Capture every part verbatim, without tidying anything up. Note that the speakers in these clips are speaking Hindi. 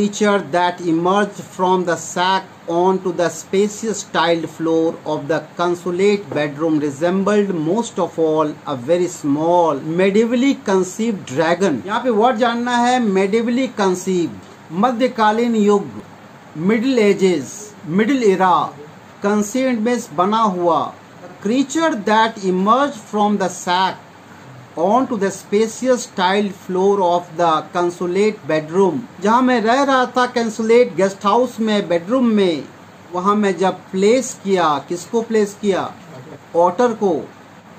creature that emerged from the sack onto the spacious tiled floor of the consulate bedroom resembled most of all a very small medievally conceived dragon। यहाँ पे वर्ड जानना है medievally conceived, मध्यकालीन युग, middle ages, middle era, conceived में बना हुआ। creature that emerged from the sack onto the spacious tiled floor of the consulate bedroom। जहाँ मैं रह रहा था consulate गेस्ट हाउस में, बेडरूम में, वहाँ मैं जब प्लेस किया, किसको प्लेस किया, ऑटर को,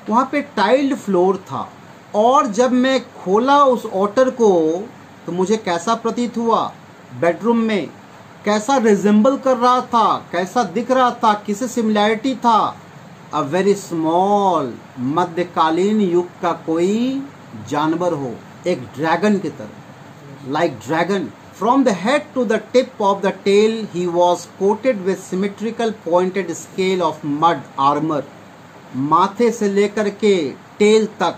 वहाँ पे टाइल्ड फ्लोर था। और जब मैं खोला उस ऑटर को तो मुझे कैसा प्रतीत हुआ, बेडरूम में कैसा रिजेंबल कर रहा था, कैसा दिख रहा था, किसे सिमिलैरिटी था, अ वेरी स्मॉल, मध्यकालीन युग का कोई जानवर हो, एक ड्रैगन की तरह, like dragon. From the head to the tip of the tail he was coated with symmetrical pointed scale of mud armour. माथे से लेकर के टेल तक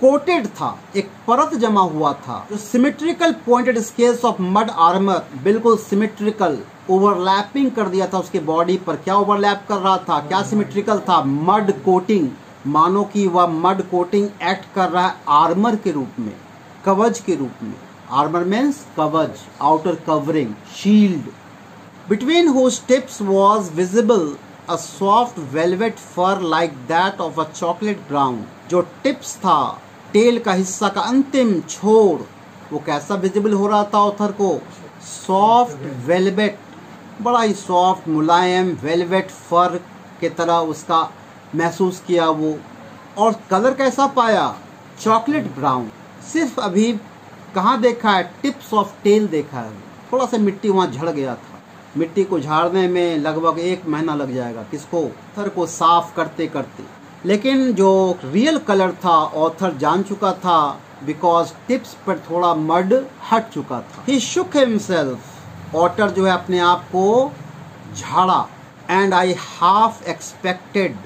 कोटेड था, एक परत जमा हुआ था, जो symmetrical pointed scales of mud armour, बिल्कुल सिमेट्रिकल, ओवरलैपिंग कर दिया था उसके बॉडी पर। क्या ओवरलैप कर रहा था, क्या सिमेट्रिकल था, मड कोटिंग, मानो कि वह मड कोटिंग एक्ट कर रहा है आर्मर के रूप में, कवच के रूप में। आर्मर मीन्स कवच, outer covering, shield. Between whose tips was visible a soft velvet fur like that of a chocolate brown. जो टिप्स था, टेल का हिस्सा का अंतिम छोर, वो कैसा विजिबल हो रहा था ऑथर को, सॉफ्ट वेलवेट, बड़ा ही सॉफ्ट, मुलायम, वेलवेट फर के तरह उसका महसूस किया वो। और कलर कैसा पाया, चॉकलेट ब्राउन। सिर्फ अभी कहाँ देखा है, टिप्स ऑफ टेल देखा है, थोड़ा सा मिट्टी वहाँ झड़ गया था। मिट्टी को झाड़ने में लगभग एक महीना लग जाएगा, किसको, ऑथर को, साफ करते करते। लेकिन जो रियल कलर था ऑथर जान चुका था, बिकॉज टिप्स पर थोड़ा मड हट चुका था। ही शुक हिमसेल्फ, ऑटर जो है अपने आप को झाड़ा। And I half expected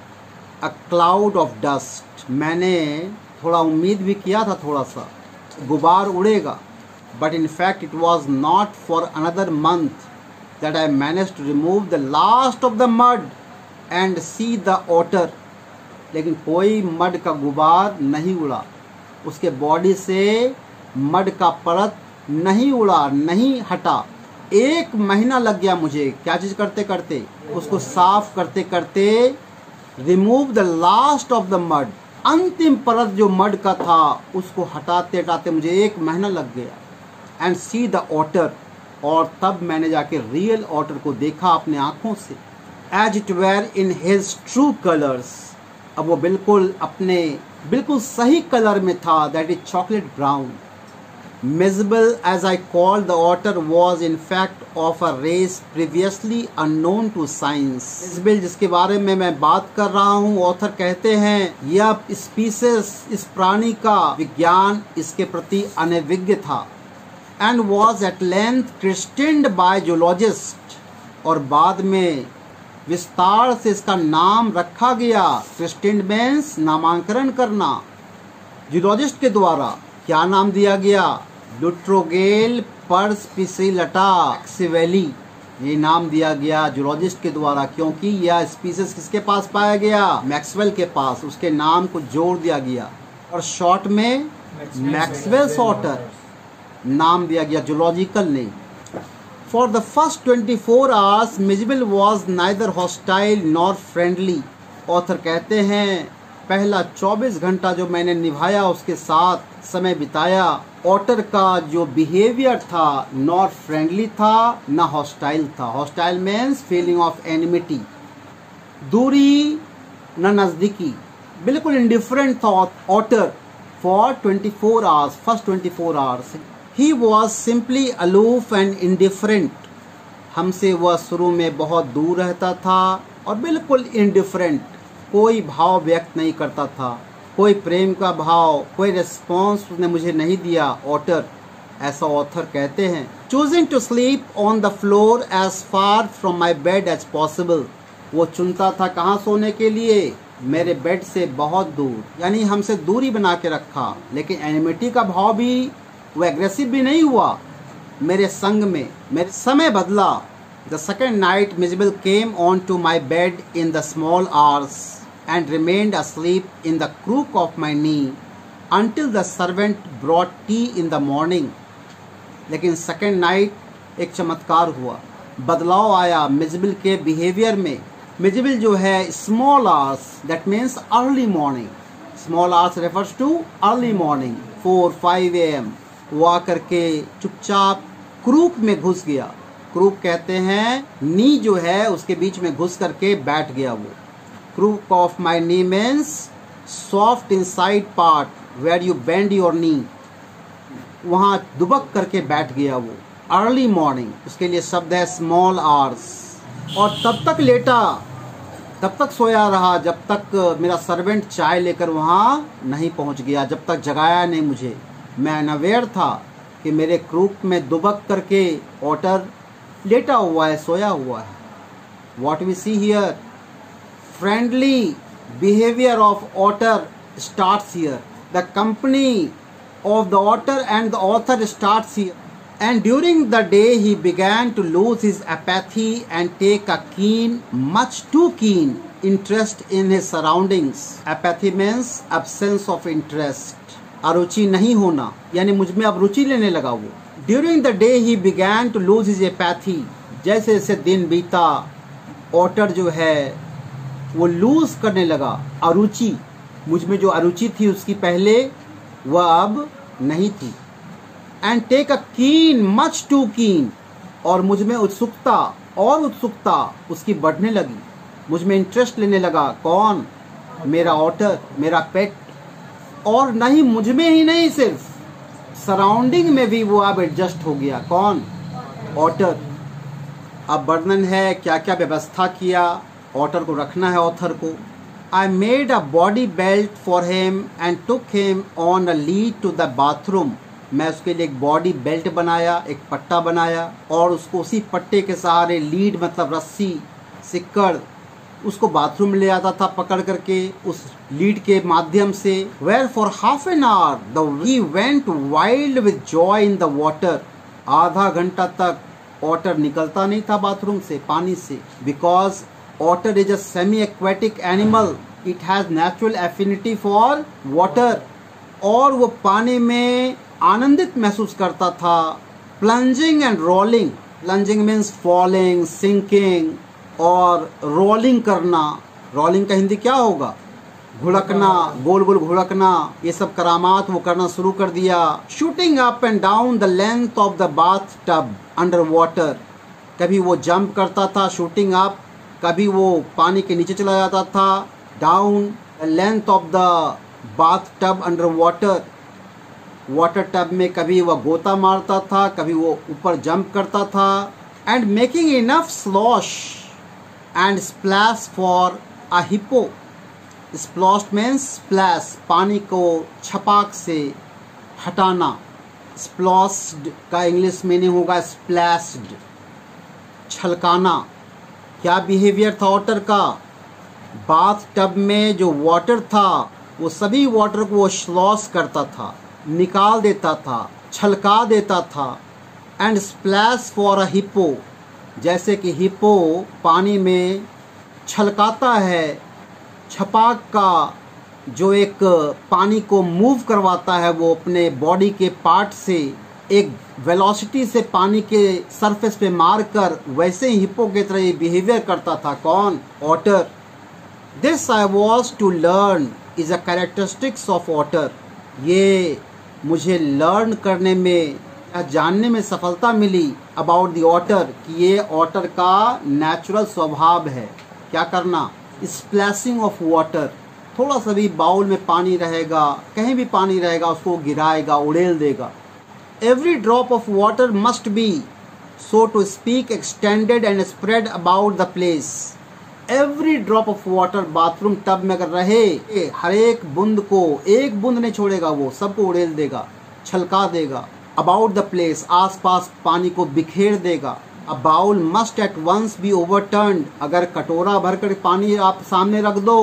a cloud of dust, मैंने थोड़ा उम्मीद भी किया था थोड़ा सा गुबार उड़ेगा। But in fact it was not for another month that I manage to remove the last of the mud and see the otter. लेकिन कोई मड का गुबार नहीं उड़ा, उसके बॉडी से मड का परत नहीं उड़ा, नहीं हटा। एक महीना लग गया मुझे, क्या चीज़ करते करते, उसको साफ करते करते, remove the last of the mud, अंतिम परत जो मड का था उसको हटाते हटाते मुझे एक महीना लग गया। एंड सी द ऑटर, और तब मैंने जाके रियल ऑटर को देखा अपने आँखों से। As it were in his true colours, अब वो बिल्कुल अपने बिल्कुल सही कलर में था, that is chocolate brown. Miserable as I called the otter was in fact of a race previously unknown to science। Miserable जिसके बारे में मैं बात कर रहा हूँ, ऑथर कहते हैं यह स्पीसीज, इस प्राणी का विज्ञान इसके प्रति अनभिज्ञ था। And was at length christened by zoologist, और बाद में विस्तार से इसका नाम रखा गया, christened means नामांकरण करना, zoologist के द्वारा। क्या नाम दिया गया, लुट्रोगेल परस्पिसिलटा मैक्सवेली, ये नाम दिया गया जूलॉजिस्ट के द्वारा, क्योंकि यह स्पीसीज किसके पास पाया गया, मैक्सवेल के पास, उसके नाम को जोड़ दिया गया। और शॉर्ट में मैक्सवेल्स ऑटर नाम दिया गया, जूलॉजिकल नहीं। For the first twenty four hours Mijbil was neither hostile nor friendly. Author कहते हैं पहला चौबीस घंटा जो मैंने निभाया, उसके साथ समय बिताया, ऑटर का जो बिहेवियर था नॉट फ्रेंडली था, ना हॉस्टाइल था। Hostile means feeling of enmity, दूरी ना नज़दीकी, बिल्कुल इंडिफरेंट था otter. For twenty four hours, first twenty four hours he was simply aloof and indifferent. हमसे वह शुरू में बहुत दूर रहता था और बिल्कुल इंडिफरेंट, कोई भाव व्यक्त नहीं करता था, कोई प्रेम का भाव, कोई रिस्पॉन्स उसने मुझे नहीं दिया ऑटर, ऐसा ऑथर कहते हैं। Choosing to sleep on the floor as far from my bed as possible, वो चुनता था कहाँ सोने के लिए, मेरे बेड से बहुत दूर, यानी हमसे दूरी बना के रखा। लेकिन एनिमिटी का भाव भी, वो एग्रेसिव भी नहीं हुआ, मेरे संग में। मेरे समय बदला। The second night Mijbil came on to my bed in the small hours and remained asleep in the crook of my knee until the servant brought tea in the morning. लेकिन second night एक चमत्कार हुआ, बदलाव आया मिजबिल के बिहेवियर में। मिजबिल जो है small hours, that means early morning. Small hours refers to early morning, four, five A M वो आकर के चुपचाप क्रूक में घुस गया। क्रूक कहते हैं नी जो है उसके बीच में घुस करके बैठ गया। वो Crook of my knee means soft inside part where you bend your knee. वहाँ दुबक करके बैठ गया वो। Early morning उसके लिए शब्द है small hours। और तब तक लेटा, तब तक सोया रहा जब तक मेरा servant चाय लेकर वहाँ नहीं पहुँच गया, जब तक जगाया नहीं मुझे। मैं unaware था कि मेरे क्रूक में दुबक करके otter लेटा हुआ है, सोया हुआ है। What we see here? Friendly behavior of otter starts here. The company of the otter and the author starts here. And during the day he began to lose his apathy and take a keen, much too keen interest in his surroundings. Apathy means absence of interest. अरुचि नहीं होना, यानी मुझमें अब रुचि लेने लगा वो। During the day he began to lose his apathy. जैसे जैसे दिन बीता, otter जो है वो लूज करने लगा अरुचि। मुझ में जो अरुचि थी उसकी पहले, वह अब नहीं थी। एंड टेक अ कीन, मच टू कीन, और मुझ में उत्सुकता और उत्सुकता उसकी बढ़ने लगी। मुझ में इंटरेस्ट लेने लगा। कौन? मेरा ऑटर, मेरा पेट। और नहीं मुझ में ही नहीं, सिर्फ सराउंडिंग में भी वो अब एडजस्ट हो गया। कौन? ऑटर। अब वर्णन है क्या क्या व्यवस्था किया ऑटर को रखना है, ऑथर को। I made a body belt for him and took him on a lead to the bathroom. मैं उसके लिए एक बॉडी बेल्ट बनाया, एक पट्टा बनाया, और उसको उसी पट्टे के सहारे, लीड मतलब रस्सी, सिक्कड़, उसको बाथरूम ले आता था पकड़ करके उस लीड के माध्यम से। Where for half an hour the he went wild with joy in the water. आधा घंटा तक ऑटर निकलता नहीं था बाथरूम से, पानी से। Because Otter is a semi-aquatic animal. It has natural affinity for water. और वो पानी में आनंदित महसूस करता था। Plunging and rolling. Plunging means falling, sinking, और rolling करना। Rolling का हिंदी क्या होगा? घुड़कना, गोल गोल घुड़कना। ये सब करामात वो करना शुरू कर दिया। Shooting up and down the length of the bathtub under water. कभी वो jump करता था, shooting up, कभी वो पानी के नीचे चला जाता था, down length of the bath tub under water, water tub में। कभी वह गोता मारता था, कभी वो ऊपर जंप करता था। And making enough slosh and splash for a hippo. Splosh means splash, पानी को छपाक से हटाना। स्प्लॉस्ड का इंग्लिश मीनिंग होगा स्प्लैश्ड, छलकाना। क्या बिहेवियर था ऑटर का? बाथ टब में जो वाटर था वो सभी वाटर को वो स्लॉश करता था, निकाल देता था, छलका देता था। And splash for a hippo, जैसे कि हिप्पो पानी में छलकाता है, छपाक का जो एक पानी को मूव करवाता है, वो अपने बॉडी के पार्ट से एक वेलोसिटी से पानी के सरफेस पे मार कर, वैसे ही हिप्पो की तरह ये बिहेवियर करता था। कौन? Otter. This I was to learn is a characteristics of otter. ये मुझे लर्न करने में, जानने में सफलता मिली अबाउट द ऑटर, कि ये ऑटर का नेचुरल स्वभाव है। क्या करना? Splashing of water. थोड़ा सा भी बाउल में पानी रहेगा, कहीं भी पानी रहेगा, उसको गिराएगा, उड़ेल देगा। Every drop of water must be, so to speak, extended and spread about the place. Every drop of water, bathroom tub में अगर रहे, हर एक बूंद को, एक बूंद नहीं छोड़ेगा वो, सबको उड़ेल देगा, छलका देगा। About the place, आसपास पानी को बिखेर देगा। A bowl must at once be overturned. अगर कटोरा भर कर पानी आप सामने रख दो,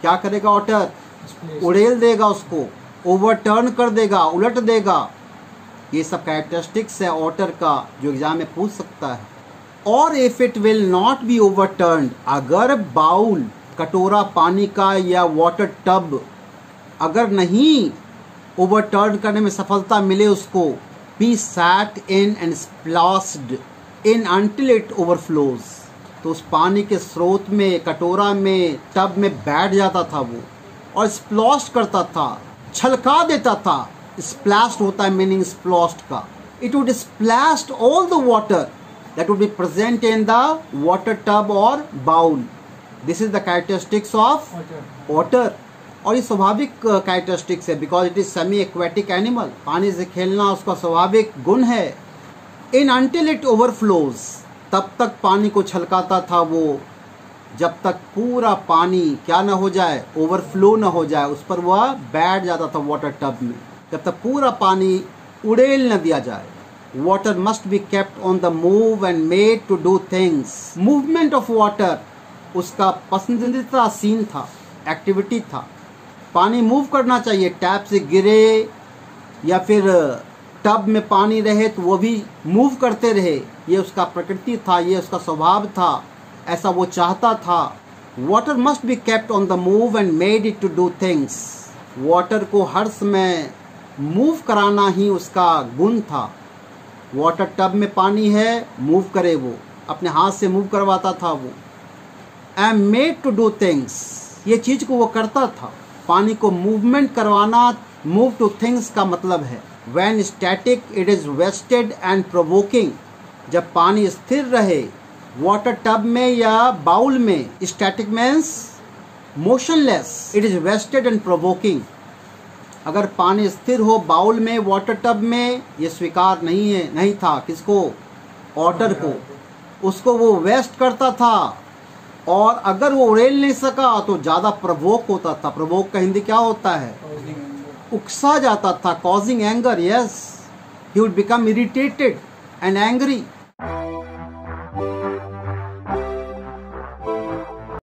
क्या करेगा ऑटर? उड़ेल देगा उसको, ओवरटर्न कर देगा, उलट देगा। ये सब कैरेक्टरिस्टिक्स है ऑटर का जो एग्जाम में पूछ सकता है। और if it will not be overturned, अगर बाउल कटोरा पानी का या वाटर टब अगर नहीं ओवरटर्न करने में सफलता मिले उसको, be sat in and sploshed in until it overflows, तो उस पानी के स्रोत में कटोरा में टब में बैठ जाता था वो और स्प्लॉस्ट करता था, छलका देता था। स्प्लैश्ड होता है मीनिंग स्प्लॉस्ट का। It would splashed all the water that would be present in the water tub और bowl. This is the characteristics of otter और ये स्वाभाविक कैरेक्टरिस्टिक्स है because it is semi aquatic animal. पानी से खेलना उसका स्वाभाविक गुण है। इन अनटिल इट ओवरफ्लोज, तब तक पानी को छलकाता था वो जब तक पूरा पानी क्या ना हो जाए, ओवरफ्लो ना हो जाए, उस पर वह बैठ जाता था वाटर टब में जब तक पूरा पानी उड़ेल न दिया जाए। Water must be kept on the move and made to do things. Movement of water उसका पसंदीदा सीन था, एक्टिविटी था। पानी मूव करना चाहिए, टैप से गिरे या फिर टब में पानी रहे तो वो भी मूव करते रहे। ये उसका प्रकृति था, ये उसका स्वभाव था, ऐसा वो चाहता था। Water must be kept on the move and made it to do things. Water को हर समय मूव कराना ही उसका गुण था। वाटर टब में पानी है, मूव करे, वो अपने हाथ से मूव करवाता था वो। And made to do things, ये चीज़ को वो करता था, पानी को मूवमेंट करवाना। मूव टू थिंग्स का मतलब है when static it is wasted and provoking. जब पानी स्थिर रहे वाटर टब में या बाउल में, static means motionless, it is wasted and provoking. अगर पानी स्थिर हो बाउल में वाटर टब में, ये स्वीकार नहीं है, नहीं था किसको, ऑटर को, उसको वो वेस्ट करता था। और अगर वो उड़ेल नहीं सका तो ज़्यादा प्रवोक होता था। प्रवोक का हिंदी क्या होता है, उकसा जाता था, causing anger. Yes, he would become irritated and angry.